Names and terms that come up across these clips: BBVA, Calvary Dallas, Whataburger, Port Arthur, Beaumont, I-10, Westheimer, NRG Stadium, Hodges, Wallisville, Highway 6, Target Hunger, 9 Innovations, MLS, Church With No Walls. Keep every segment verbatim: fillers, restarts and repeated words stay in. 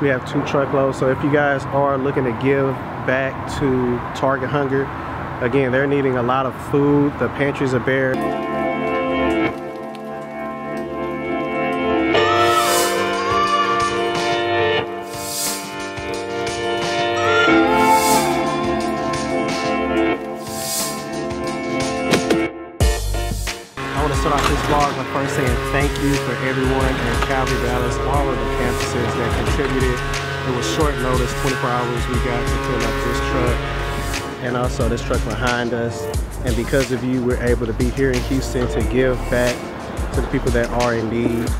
We have two truckloads, so if you guys are looking to give back to Target Hunger, again, they're needing a lot of food. The pantries are bare. I want to start off this vlog by first saying thank you for everyone at Calvary Dallas, all of the campuses that contributed. It was short notice, twenty-four hours we got to fill up this truck and also this truck behind us. And because of you, we're able to be here in Houston to give back to the people that are in need.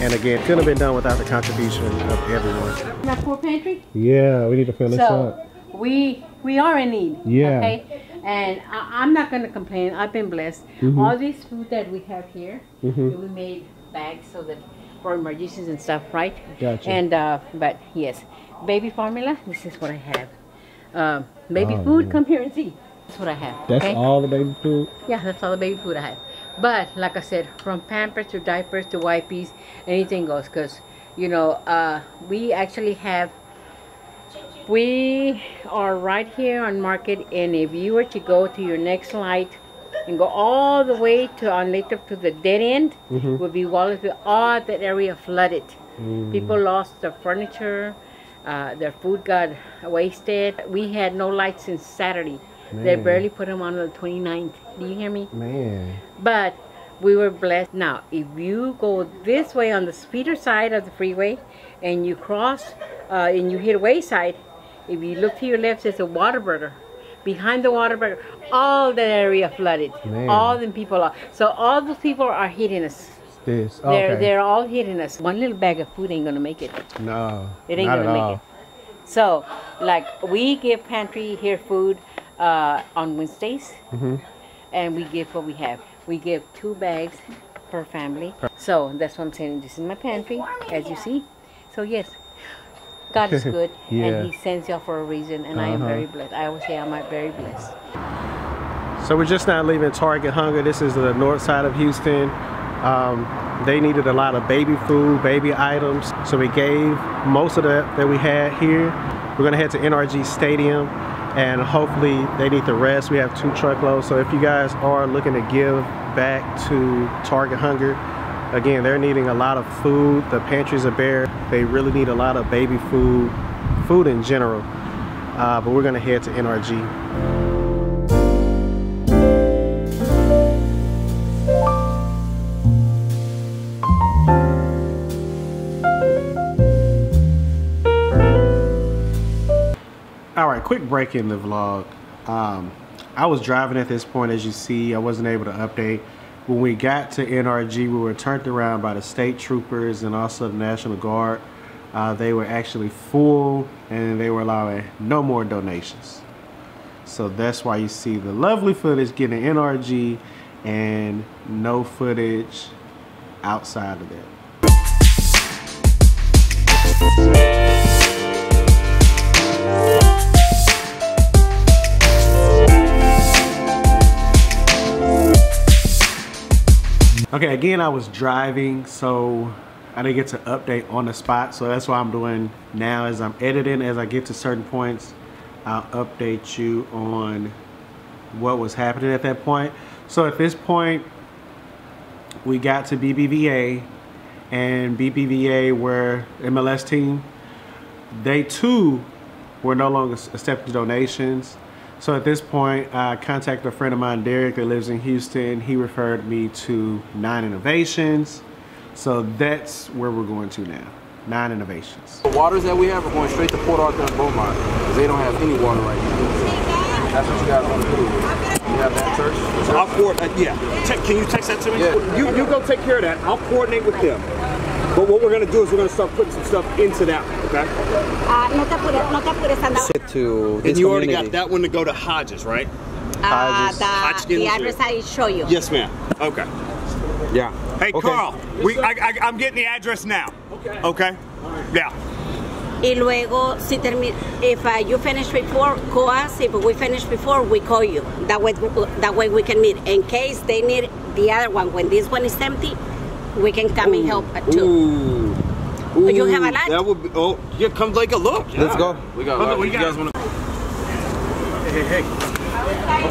And again, couldn't have been done without the contribution of everyone. That poor pantry? Yeah, we need to fill this up. So we, we are in need. Yeah. Okay? And I, I'm not going to complain. I've been blessed. Mm-hmm. All this food that we have here, mm-hmm. we made bags so that for emergencies and stuff, right? Gotcha. And uh, but yes, baby formula. This is what I have. Um, baby oh, food. Man. Come here and see. That's what I have. That's okay? All the baby food. Yeah, that's all the baby food I have. But like I said, from Pampers to diapers to wipes, anything goes. Cause you know, uh, we actually have. We are right here on Market, and if you were to go to your next light and go all the way to on later to the dead end, mm-hmm. would be Wallisville. All that area flooded. Mm. People lost their furniture, uh, their food got wasted. We had no lights since Saturday. Man. They barely put them on the twenty-ninth. Do you hear me? Man. But we were blessed. Now, if you go this way on the speeder side of the freeway, and you cross, uh, and you hit Wayside. If you look to your left, there's a Whataburger. Behind the Whataburger, all that area flooded. Man. All the people are. So all those people are hitting us. This. Okay. They're, they're all hitting us. One little bag of food ain't going to make it. No, it ain't going to make it. So, like, we give Pantry Here food uh, on Wednesdays. Mm-hmm. And we give what we have. We give two bags per family. So, that's what I'm saying. This is my pantry, as you see. So, yes. God is good, yeah. And He sends y'all for a reason, and uh-huh. I am very blessed. I always say I'm very blessed. So we're just not leaving Target Hunger. This is the north side of Houston. Um, they needed a lot of baby food, baby items, so we gave most of that that we had here. We're gonna head to N R G Stadium, and hopefully they need the rest. We have two truckloads, so if you guys are looking to give back to Target Hunger, again, they're needing a lot of food. The pantries are bare. They really need a lot of baby food, food in general. Uh, but we're gonna head to N R G. All right, quick break in the vlog. Um, I was driving at this point, as you see. I wasn't able to update. When we got to N R G, we were turned around by the state troopers and also the National Guard. Uh, they were actually full, and they were allowing no more donations. So that's why you see the lovely footage getting N R G and no footage outside of that. Okay, again, I was driving, so I didn't get to update on the spot. So that's what I'm doing now as I'm editing. As I get to certain points, I'll update you on what was happening at that point. So at this point, we got to B B V A, and B B V A were M L S team. They too were no longer accepting donations. So at this point, I contacted a friend of mine, Derek, that lives in Houston. He referred me to nine Innovations. So that's where we're going to now, nine Innovations. The waters that we have are going straight to Port Arthur and Beaumont, because they don't have any water right now. That's what you got on the food. You have that church? church? I'll coordinate, uh, yeah. Te can you text that to me? Yeah. You, you go take care of that. I'll coordinate with them. But what we're going to do is we're going to start putting some stuff into that one, okay? Uh, to and you already community. Got that one to go to Hodges, right? Uh, Hodges. The, the address I show you. Yes, ma'am. Okay. Yeah. Hey, okay. Carl, yes, we, I, I, I'm getting the address now. Okay. Okay? All right. Yeah. Y luego, si termina, if uh, you finish before, call us. If we finish before, we call you. That way, that way we can meet. In case they need the other one, when this one is empty, we can come ooh, and help uh, too. Ooh. Ooh, would you have a lunch? That would be, oh, yeah, come take a look. Yeah. Let's go. We got lunch. We you got guys want to? Hey, hey, hey. Okay.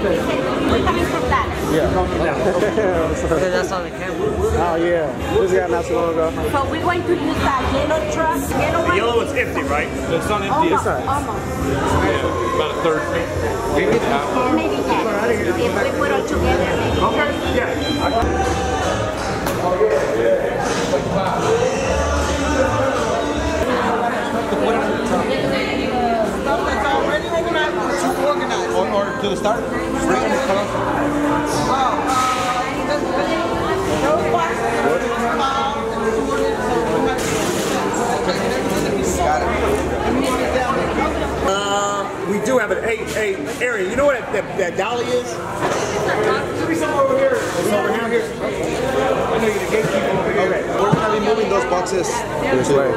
We're coming from Dallas. Yeah. Because that's on the camera. Oh, yeah. This guy not so long ago. So we're going to use that yellow truck. Yellow the yellow is empty, right? It's not empty. Almost. It's not. Almost. Yeah, about a third. Maybe half. Maybe half. If we put all together, maybe. Okay, yeah. Oh, yeah. Yeah. To the start? Uh, we do have an eight, eight area. You know what that, that, that dolly is? Should be somewhere over here. It's over here. here. I know you're the gatekeeper over here. Okay. We're going to be moving those boxes this way.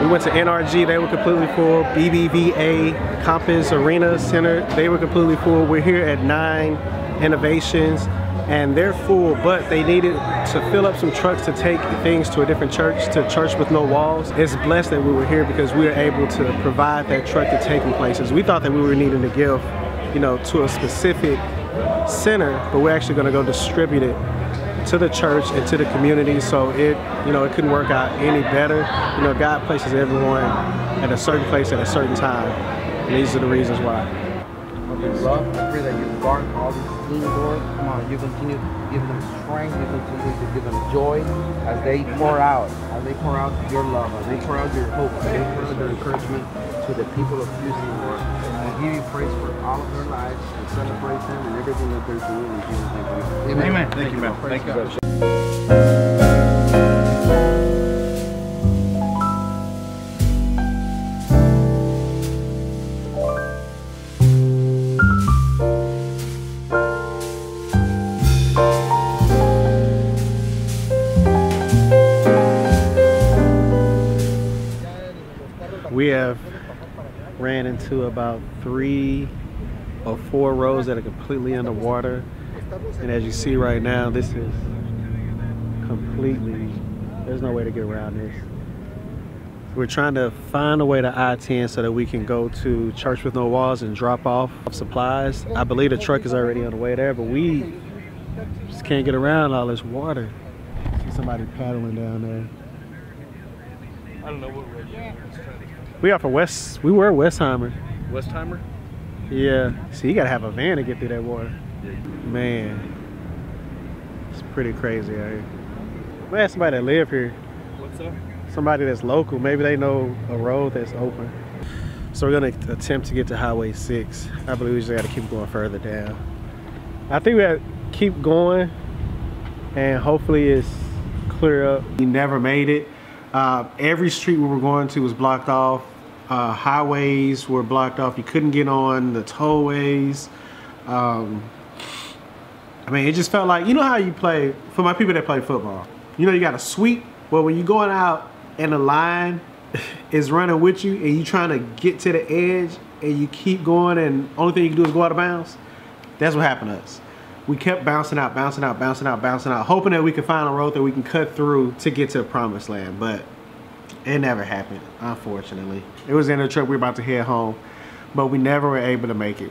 We went to N R G, they were completely full. B B V A, Compass, Arena, Center, they were completely full. We're here at nine Innovations, and they're full, but they needed to fill up some trucks to take things to a different church, to Church With No Walls. It's blessed that we were here because we were able to provide that truck to take them places. We thought that we were needing to give, you know, to a specific center, but we're actually gonna go distribute it to the church and to the community, so it, you know, it couldn't work out any better. You know, God places everyone at a certain place at a certain time, and these are the reasons why. Okay, Lord, I pray that you guard all these teams, Lord. Come on, you continue to give them strength, you continue to give them joy as they pour out, as they pour out your love, as they pour out your hope, as they pour out your encouragement to the people of Houston, Lord. And give you praise for all of their lives and celebrate them and everything that they're doing in Jesus' name. Amen. Amen. Thank, Thank you, man. Thank you, brother. We have ran into about three or four roads that are completely underwater. And as you see right now, this is completely, there's no way to get around this. We're trying to find a way to I ten so that we can go to Church With No Walls and drop off supplies. I believe the truck is already on the way there, but we just can't get around all this water. I see somebody paddling down there. I don't know what road you're trying to We are for West, we were Westheimer. Westheimer? Yeah. See, you gotta have a van to get through that water. Yeah. Man, it's pretty crazy out here. I'm gonna ask somebody that live here. What's up? Somebody that's local. Maybe they know a road that's open. So we're gonna attempt to get to Highway six. I believe we just gotta keep going further down. I think we gotta keep going and hopefully it's clear up. We never made it. Uh, every street we were going to was blocked off. Uh, highways were blocked off. You couldn't get on the tollways. Um, I mean, it just felt like, you know how you play, for my people that play football, you know you got a sweep. Well, when you're going out and the line is running with you and you're trying to get to the edge and you keep going and only thing you can do is go out of bounds, that's what happened to us. We kept bouncing out, bouncing out, bouncing out, bouncing out, hoping that we could find a road that we can cut through to get to the promised land, but it never happened, unfortunately. It was in the trip, we were about to head home, but we never were able to make it.